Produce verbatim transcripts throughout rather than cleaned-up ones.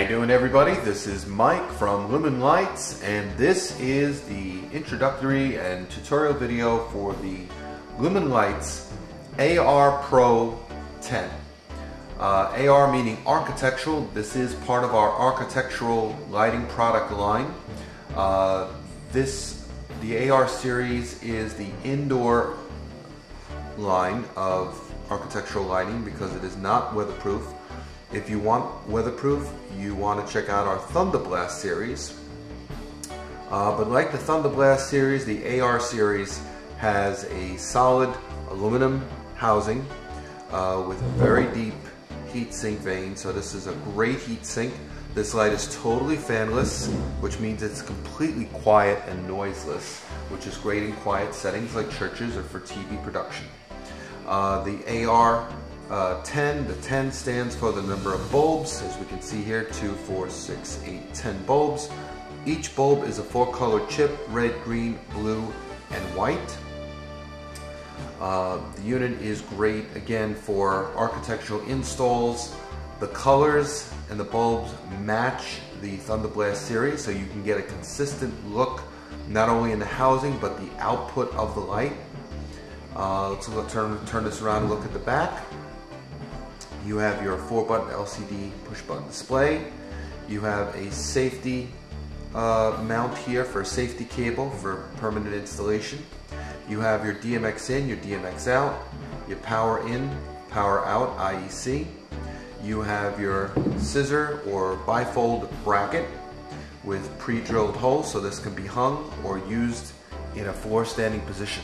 you doing, everybody? This is Mike from Lumin Lights, and this is the introductory and tutorial video for the Lumin Lights A R Pro ten. Uh, A R meaning architectural. This is part of our architectural lighting product line. Uh, this, the A R series is the indoor line of architectural lighting because it is not weatherproof. If you want weatherproof, you want to check out our Thunderblast series. Uh, but like the Thunderblast series, the A R series has a solid aluminum housing uh, with very deep heat sink veins. So this is a great heat sink. This light is totally fanless, which means it's completely quiet and noiseless, which is great in quiet settings like churches or for T V production. Uh, the A R Uh, ten, the ten stands for the number of bulbs, as we can see here, two, four, six, eight, ten bulbs. Each bulb is a four color chip, red, green, blue, and white. Uh, the unit is great, again, for architectural installs. The colors and the bulbs match the Thunderblast series, so you can get a consistent look, not only in the housing, but the output of the light. Uh, let's look, turn, turn this around and look at the back. You have your four-button L C D push-button display. You have a safety uh, mount here for a safety cable for permanent installation. You have your D M X in, your D M X out, your power in, power out, I E C. You have your scissor or bifold bracket with pre-drilled holes, so this can be hung or used in a floor-standing position.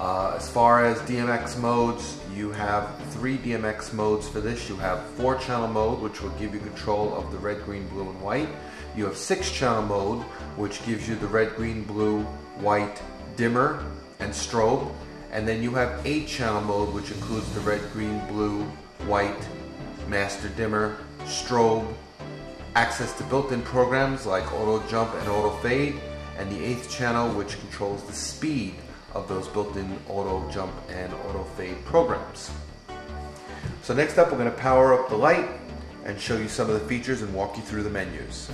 Uh, as far as D M X modes, you have three D M X modes for this. You have four channel mode, which will give you control of the red, green, blue, and white. You have six channel mode, which gives you the red, green, blue, white, dimmer, and strobe. And then you have eight channel mode, which includes the red, green, blue, white, master dimmer, strobe, access to built-in programs like auto jump and auto fade, and the eighth channel, which controls the speed of those built-in auto jump and auto fade programs. So next up, we're going to power up the light and show you some of the features and walk you through the menus.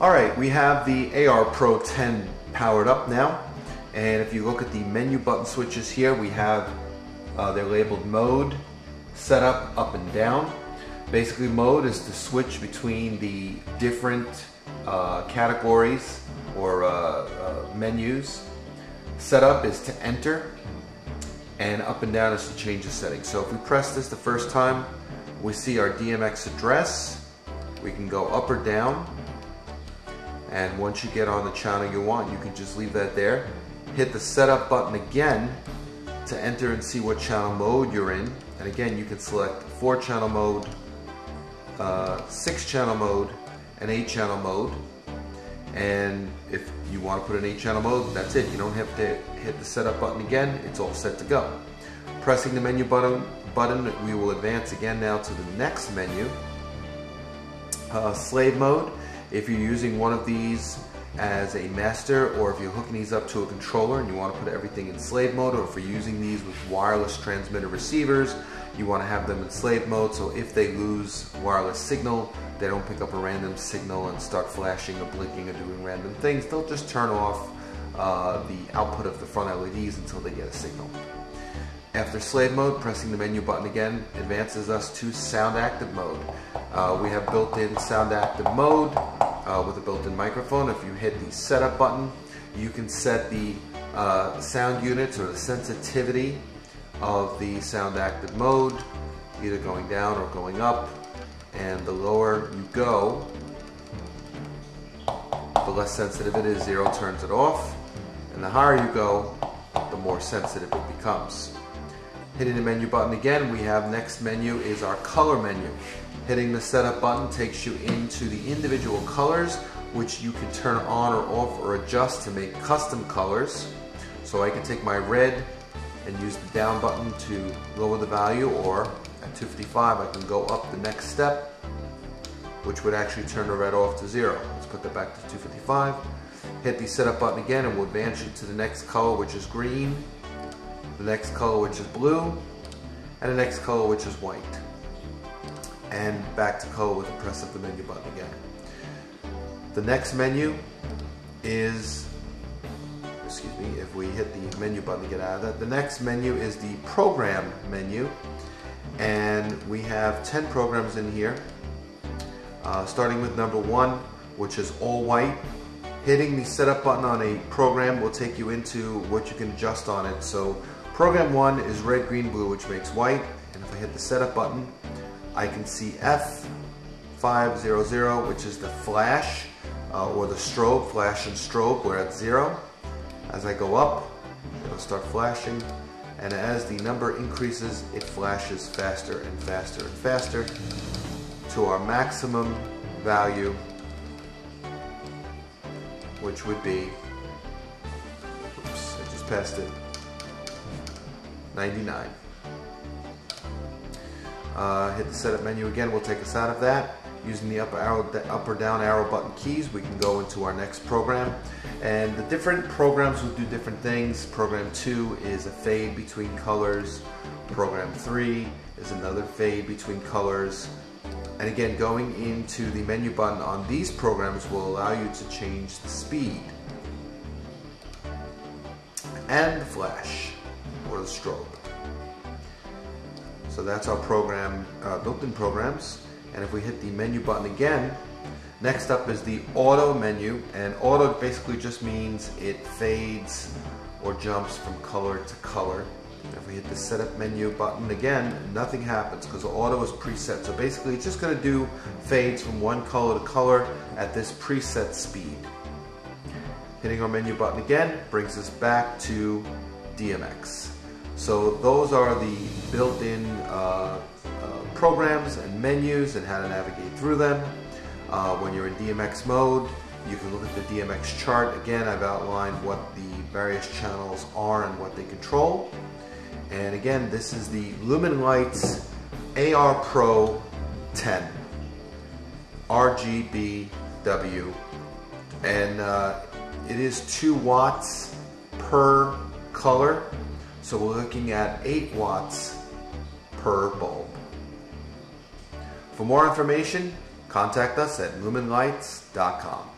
Alright, we have the A R Pro ten powered up now, and if you look at the menu button switches here, we have uh, they're labeled mode, setup, up and down. Basically, mode is to switch between the different uh, categories or uh, uh, menus. Setup is to enter, and up and down is to change the settings. So if we press this the first time, we see our D M X address. We can go up or down, and once you get on the channel you want, you can just leave that there. Hit the setup button again to enter and see what channel mode you're in. And again, you can select four channel mode, uh, six channel mode, and eight channel mode. And if you want to put an eight channel mode, that's it. You don't have to hit the setup button again. It's all set to go. Pressing the menu button, button we will advance again now to the next menu. Uh, slave mode, if you're using one of these as a master, or if you're hooking these up to a controller and you want to put everything in slave mode, or if you're using these with wireless transmitter receivers, you want to have them in slave mode, so if they lose wireless signal, they don't pick up a random signal and start flashing or blinking or doing random things. They'll just turn off uh, the output of the front L E Ds until they get a signal. After slave mode, pressing the menu button again advances us to sound active mode. Uh, we have built-in sound active mode uh, with a built-in microphone. If you hit the setup button, you can set the uh, sound units or the sensitivity of the sound active mode, either going down or going up, and the lower you go, the less sensitive it is. Zero turns it off, and the higher you go, the more sensitive it becomes. Hitting the menu button again, we have next menu is our color menu. Hitting the setup button takes you into the individual colors, which you can turn on or off or adjust to make custom colors. So I can take my red and use the down button to lower the value, or at two fifty-five I can go up the next step, which would actually turn the red off to zero. Let's put that back to two fifty-five. Hit the setup button again and we'll advance you to the next color, which is green, the next color, which is blue, and the next color, which is white. and back to color with the press of the menu button again. The next menu is, excuse me, if we hit the menu button to get out of that, the next menu is the program menu, and we have ten programs in here, uh, starting with number one, which is all white. Hitting the setup button on a program will take you into what you can adjust on it. So program one is red, green, blue, which makes white, and if I hit the setup button, I can see F five hundred, which is the flash, uh, or the strobe, flash and strobe, we're at zero. As I go up, it'll start flashing, and as the number increases, it flashes faster and faster and faster to our maximum value, which would be, oops, I just passed it, ninety-nine. Uh, hit the setup menu again, we'll take us out of that. Using the up, arrow, up or down arrow button keys, we can go into our next program. And the different programs will do different things. Program two is a fade between colors. Program three is another fade between colors. And again, going into the menu button on these programs will allow you to change the speed and the flash or the strobe. So that's our program, uh, built-in programs. And if we hit the menu button again, next up is the auto menu. And auto basically just means it fades or jumps from color to color. If we hit the setup menu button again, nothing happens because auto is preset. So basically it's just gonna do fades from one color to color at this preset speed. Hitting our menu button again brings us back to D M X. So those are the built-in uh, uh, programs and menus and how to navigate through them. Uh, when you're in D M X mode, you can look at the D M X chart. Again, I've outlined what the various channels are and what they control. And again, this is the Lumin Lights A R Pro ten R G B W. And uh, it is two watts per color. So we're looking at eight watts per bulb. For more information, contact us at lumin lights dot com.